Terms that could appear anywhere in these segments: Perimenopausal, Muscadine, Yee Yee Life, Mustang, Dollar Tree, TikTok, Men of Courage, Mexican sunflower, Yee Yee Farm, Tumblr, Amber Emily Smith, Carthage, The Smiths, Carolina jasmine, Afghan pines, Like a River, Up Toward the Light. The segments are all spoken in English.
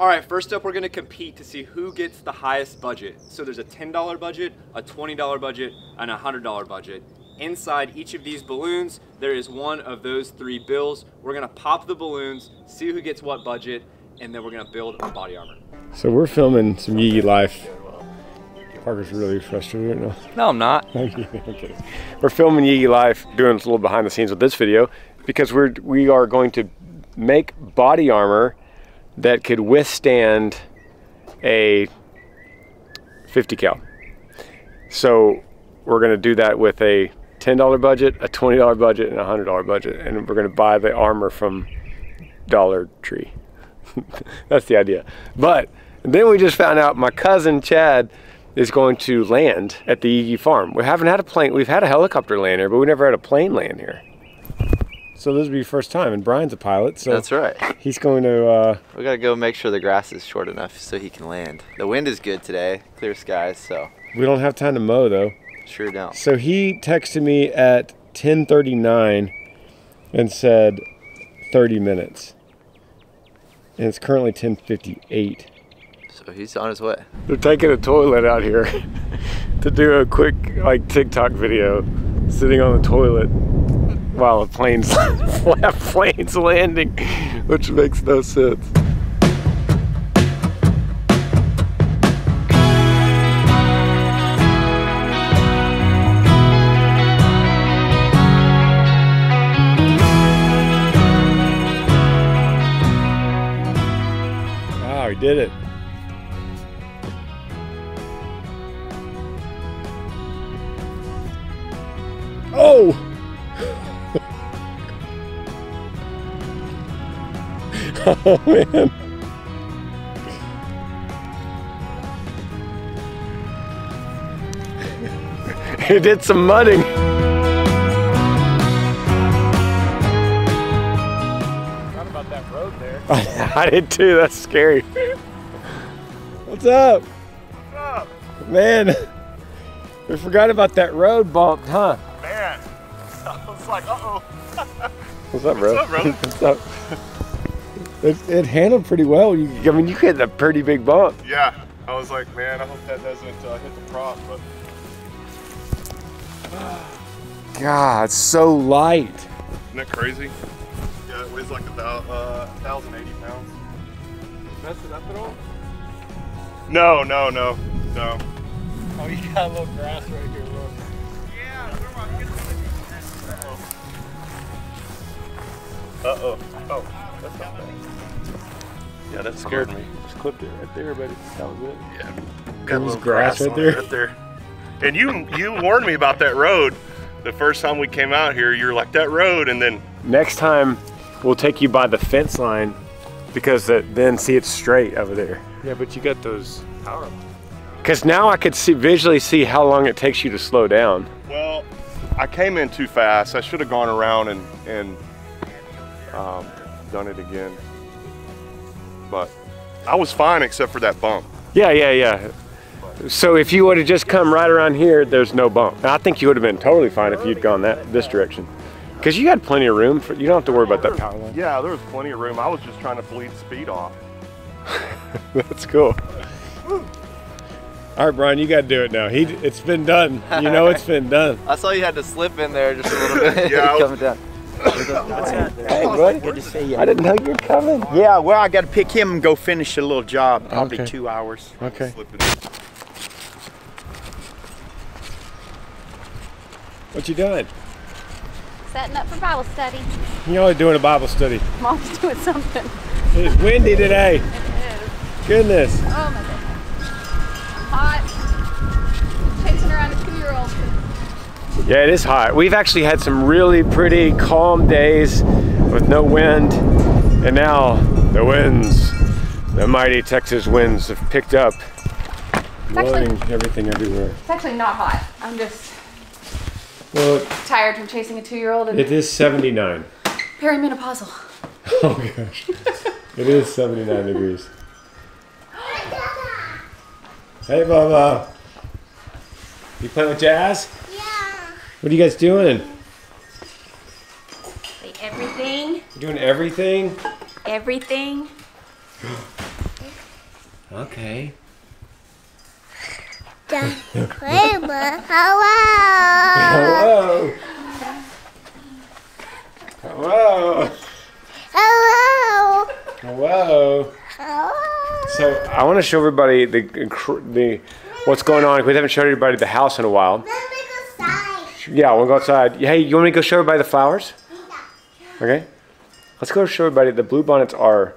All right, first up, we're gonna compete to see who gets the highest budget. So there's a $10 budget, a $20 budget, and a $100 budget. Inside each of these balloons, there is one of those three bills. We're gonna pop the balloons, see who gets what budget, and then we're gonna build our body armor. So we're filming some Yee Yee Life. Parker's really frustrated right now. No, I'm not. Okay. We're filming Yee Yee Life, doing a little behind the scenes with this video, because we are going to make body armor that could withstand a 50 cal. So we're gonna do that with a $10 budget, a $20 budget, and a $100 budget. And we're gonna buy the armor from Dollar Tree. That's the idea. But then we just found out my cousin Chad is going to land at the Yee Yee farm. We haven't had a plane, we've had a helicopter land here, but we never had a plane land here. So this will be your first time, and Brian's a pilot, so that's right. He's going to... we gotta go make sure the grass is short enough so he can land. The wind is good today, clear skies, so... We don't have time to mow, though. Sure don't. So he texted me at 10:39 and said 30 minutes. And it's currently 10:58. So he's on his way. They're taking a toilet out here to do a quick, like, TikTok video, sitting on the toilet. Wow, a plane's landing, which makes no sense. Wow, he did it. Oh! Oh man. He did some mudding. I forgot about that road there. I did too, that's scary. What's up? What's up? Man, we forgot about that road bump, huh? Man, I was like, uh-oh. What's up, bro? What's up, bro? What's up? It handled pretty well. I mean, you hit a pretty big bump. Yeah, I was like, man, I hope that doesn't hit the prop. But... God, it's so light. Isn't that crazy? Yeah, it weighs like about 1,080 pounds. Mess it up at all? No. Oh, you got a little grass right here, look. Yeah, where am I getting it? Uh-oh. Oh, that's not bad. Yeah, that scared me. Just clipped it right there, buddy. That was it. Yeah. Got a little grass right there. And you warned me about that road the first time we came out here. You were like, that road, and then... Next time, we'll take you by the fence line because then see it's straight over there. Yeah, but you got those power lines. Because now I could visually see how long it takes you to slow down. Well, I came in too fast. I should have gone around and done it again. But I was fine except for that bump. Yeah. So if you would have just come right around here, there's no bump. I think you would have been totally fine if you'd gone this direction. Because you had plenty of room. You don't have to worry about that power line. Yeah, there was plenty of room. I was just trying to bleed speed off. That's cool. All right, Brian, you got to do it now. It's been done. You know it's been done. I saw you had to slip in there just a little bit. Yeah, coming down. Hey, good to see you. I didn't know you were coming. Yeah, well, I got to pick him and go finish a little job. Probably 2 hours. Okay. What you doing? Setting up for Bible study. You're always doing a Bible study. Mom's doing something. It's windy today. It is. Goodness. Oh my goodness. I'm hot. Chasing around a 2-year-old. Yeah, it is hot. We've actually had some really pretty calm days with no wind, and now the winds, the mighty Texas winds, have picked up, blowing everything everywhere. It's actually not hot. I'm just tired from chasing a 2-year-old. It is 79. Perimenopausal. Oh gosh, it is 79 degrees. Hey, Bubba. You playing with Jazz? What are you guys doing? Everything. You're doing everything? Everything. Okay. Dr. Kramer, hello. Hello. Hello. Hello. Hello. Hello. So I want to show everybody the what's going on. We haven't showed everybody the house in a while. Let me go outside. Yeah, we'll go outside. Hey, you want me to go show everybody the flowers? Okay. Let's go show everybody. The bluebonnets are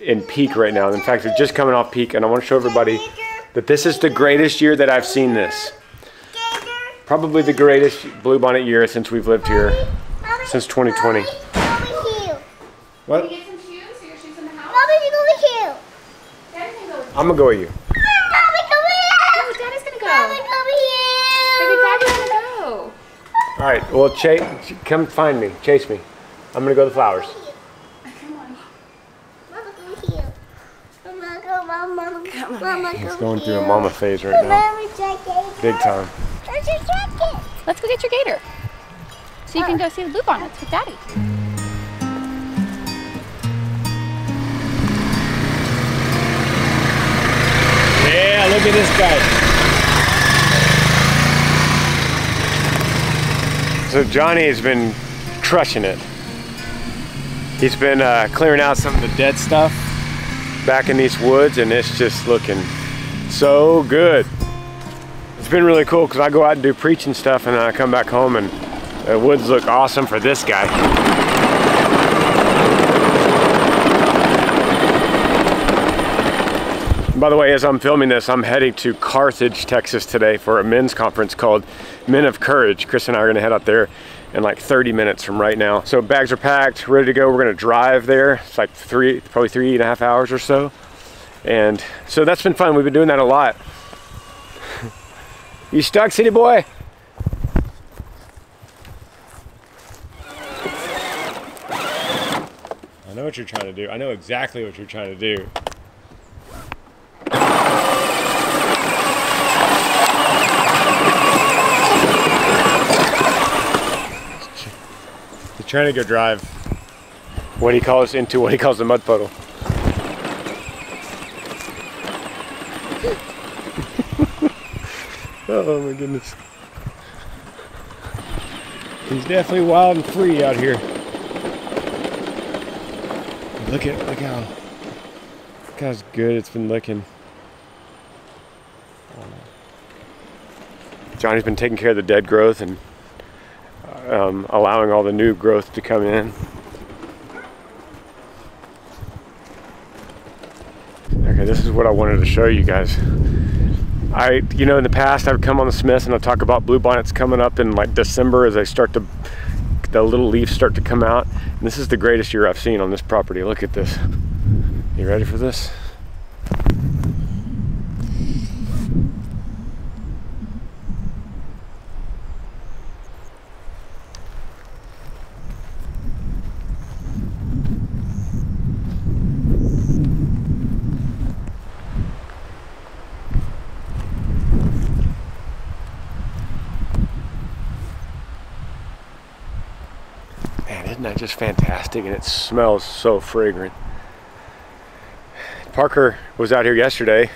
in peak right now. In fact, they're just coming off peak, and I want to show everybody that this is the greatest year that I've seen this. Probably the greatest bluebonnet year since we've lived here, since 2020. What? Can you get some shoes? Are your shoes in the house? Mommy, you go with you. Daddy's gonna go with you. I'm gonna go with you. Mommy, go with you. Daddy's gonna go. Mommy, go with you. Baby, Daddy's gonna go. All right. Well, Chase, come find me. Chase me. I'm gonna go to the flowers. Mama, it's going through a mama phase right now. Big time. Where's your jacket? Let's go get your gator. So you can go see the bluebonnets with Daddy. Yeah, look at this guy. So Johnny has been crushing it. He's been clearing out some of the dead stuff back in these woods, and it's just looking so good. It's been really cool because I go out and do preaching stuff, and I come back home and the woods look awesome for this guy. By the way, as I'm filming this, I'm heading to Carthage, Texas today for a men's conference called Men of Courage. Chris and I are gonna head out there in like 30 minutes from right now. So bags are packed, ready to go. We're gonna drive there. It's like probably three and a half hours or so. And so that's been fun. We've been doing that a lot. You stuck, city boy? I know what you're trying to do. I know exactly what you're trying to do. Trying to go drive into what he calls the mud puddle. Oh my goodness. He's definitely wild and free out here. Look how good it's been looking. Johnny's been taking care of the dead growth and allowing all the new growth to come in. Okay, this is what I wanted to show you guys. You know, in the past I've come on the Smiths and I talk about bluebonnets coming up in like December as they start to, the little leaves start to come out. And this is the greatest year I've seen on this property. Look at this. You ready for this? Just fantastic, and it smells so fragrant. Parker was out here yesterday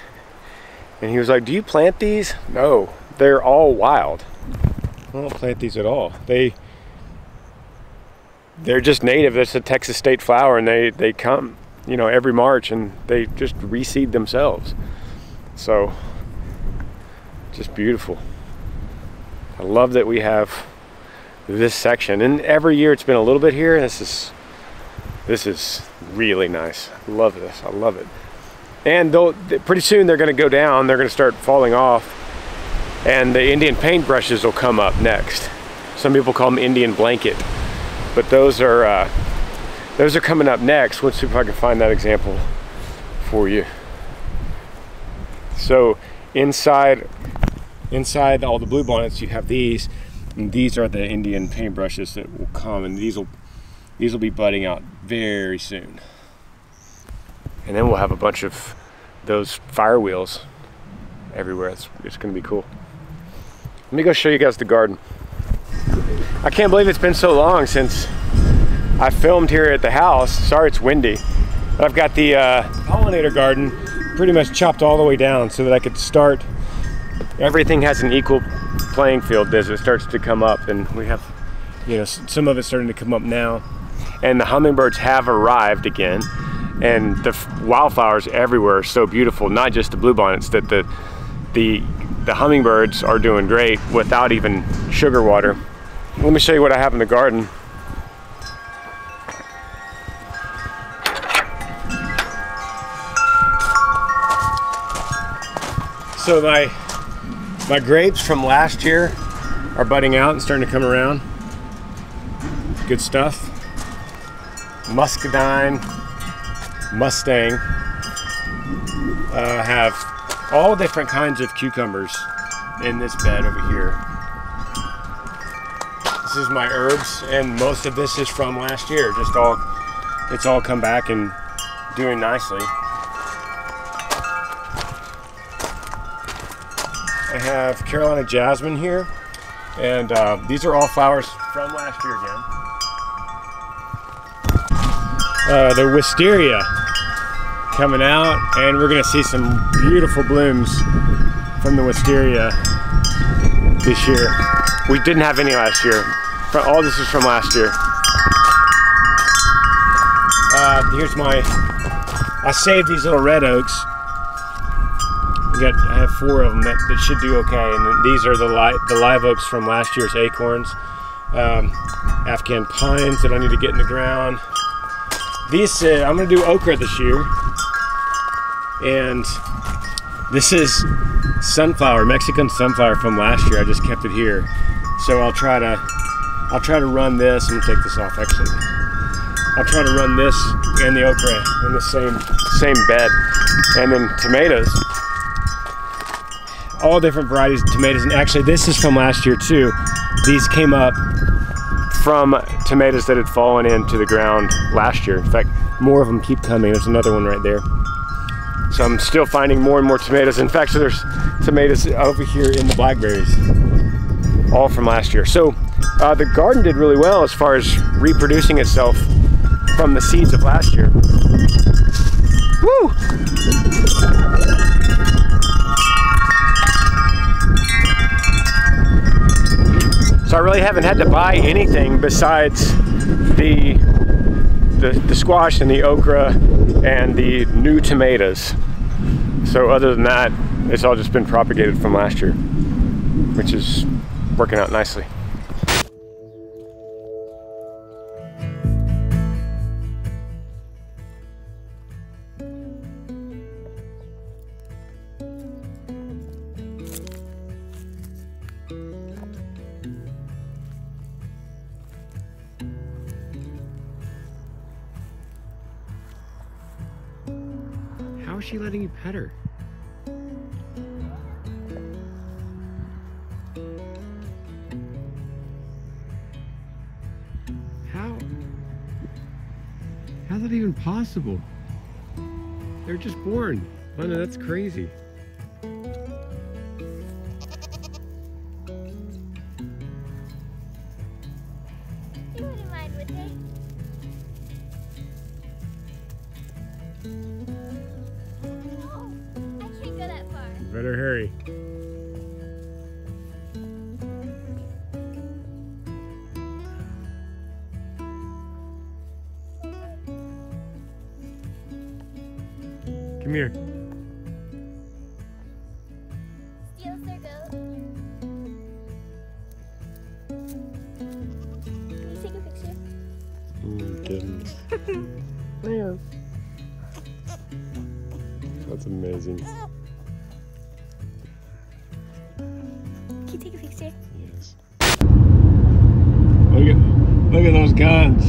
and he was like, do you plant these? No, they're all wild. I don't plant these at all. They're just native. That's a Texas state flower, and they come, you know, every March, and they just reseed themselves. So just beautiful. I love that we have this section, and every year it's been a little bit here. This is really nice. I love this. I love it. And pretty soon they're going to go down, they're going to start falling off, and the Indian paintbrushes will come up next. Some people call them Indian blanket, but those are coming up next. Let's see if I can find that example for you. So inside all the bluebonnets you have these. And these are the Indian paintbrushes that will come, and these will be budding out very soon. And then we'll have a bunch of those fire wheels everywhere. It's gonna be cool. Let me go show you guys the garden. I can't believe it's been so long since I filmed here at the house. Sorry it's windy, but I've got the pollinator garden pretty much chopped all the way down so that I could start. Everything has an equal playing field as it starts to come up, and we have, you know, some of it's starting to come up now. And the hummingbirds have arrived again, and the wildflowers everywhere are so beautiful, not just the bluebonnets, that the hummingbirds are doing great without even sugar water. Let me show you what I have in the garden. So my grapes from last year are budding out and starting to come around. Good stuff. Muscadine, Mustang, have all different kinds of cucumbers in this bed over here. This is my herbs, and most of this is from last year. Just all, it's all come back and doing nicely. I have Carolina jasmine here, and these are all flowers from last year again. The wisteria coming out, and we're gonna see some beautiful blooms from the wisteria this year. We didn't have any last year. All this is from last year. Here's my, I saved these little red oaks. I have four of them that should do okay, and these are the live oaks from last year's acorns. Afghan pines that I need to get in the ground. These, I'm gonna do okra this year, and this is sunflower, Mexican sunflower from last year. I just kept it here, so I'll try to run this. I'm gonna take this off actually. I'll try to run this and the okra in the same bed, and then tomatoes, all different varieties of tomatoes. And actually, this is from last year too. These came up from tomatoes that had fallen into the ground last year. In fact, more of them keep coming. There's another one right there. So I'm still finding more and more tomatoes. In fact, so there's tomatoes over here in the blackberries, all from last year. So the garden did really well as far as reproducing itself from the seeds of last year. Woo! So I really haven't had to buy anything besides the squash and the okra and the new tomatoes. So other than that, it's all just been propagated from last year, which is working out nicely. Why is she letting you pet her? How's that even possible? They're just born. Oh no, that's crazy. Better hurry. Come here. Steals their goat. Can you take a picture? Oh, goodness. Yeah. That's amazing. Take a picture. Yes. Look at those guns.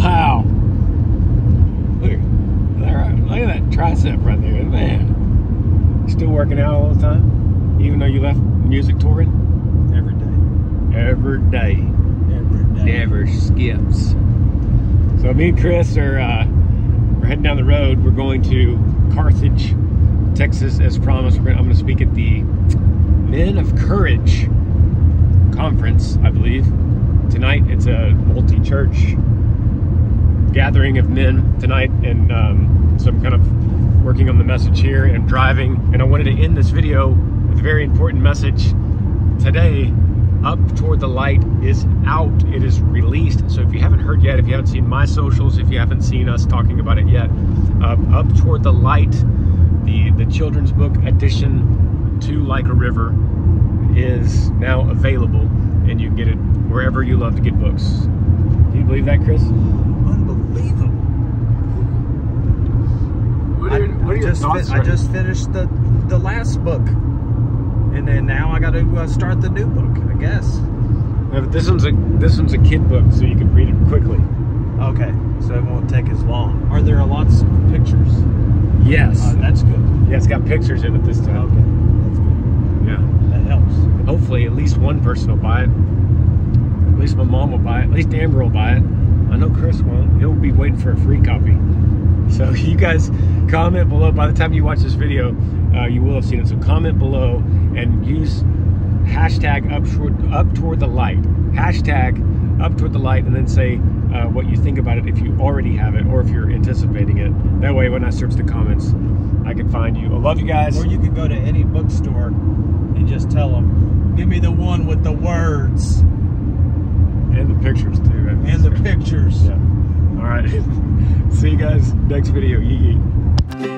Wow. Look at that tricep right there, man. Still working out all the time, even though you left music touring. Every day. Never skips. So me and Chris are we're heading down the road. We're going to Carthage, Texas, as promised. I'm going to speak at the Men of Courage conference, I believe, tonight. It's a multi-church gathering of men tonight, and some kind of working on the message here and driving, and I wanted to end this video with a very important message. Today, Up Toward the Light is out. It is released. So if you haven't heard yet, if you haven't seen my socials, if you haven't seen us talking about it yet, Up Toward the Light, the children's book edition to Like a River, is now available, and you can get it wherever you love to get books. Can you believe that, Chris? Unbelievable. What are your thoughts? I just finished the last book. And then now I got to start the new book, I guess. Yeah, but this one's a kid book, so you can read it quickly. Okay, so it won't take as long. Are there lots of pictures? Yes. That's good. Yeah, it's got pictures in it this time. Okay, that's good. Yeah, that helps. Hopefully, at least one person will buy it. At least my mom will buy it. At least Amber will buy it. I know Chris won't. He'll be waiting for a free copy. So you guys comment below. By the time you watch this video, you will have seen it. So comment below and use hashtag up toward the light. Hashtag Up Toward the Light, and then say what you think about it if you already have it or if you're anticipating it. That way when I search the comments, I can find you. I love you guys. Or you could go to any bookstore and just tell them, give me the one with the words. And the pictures too. And the pictures. Yeah. All right. See you guys next video. Yee yee.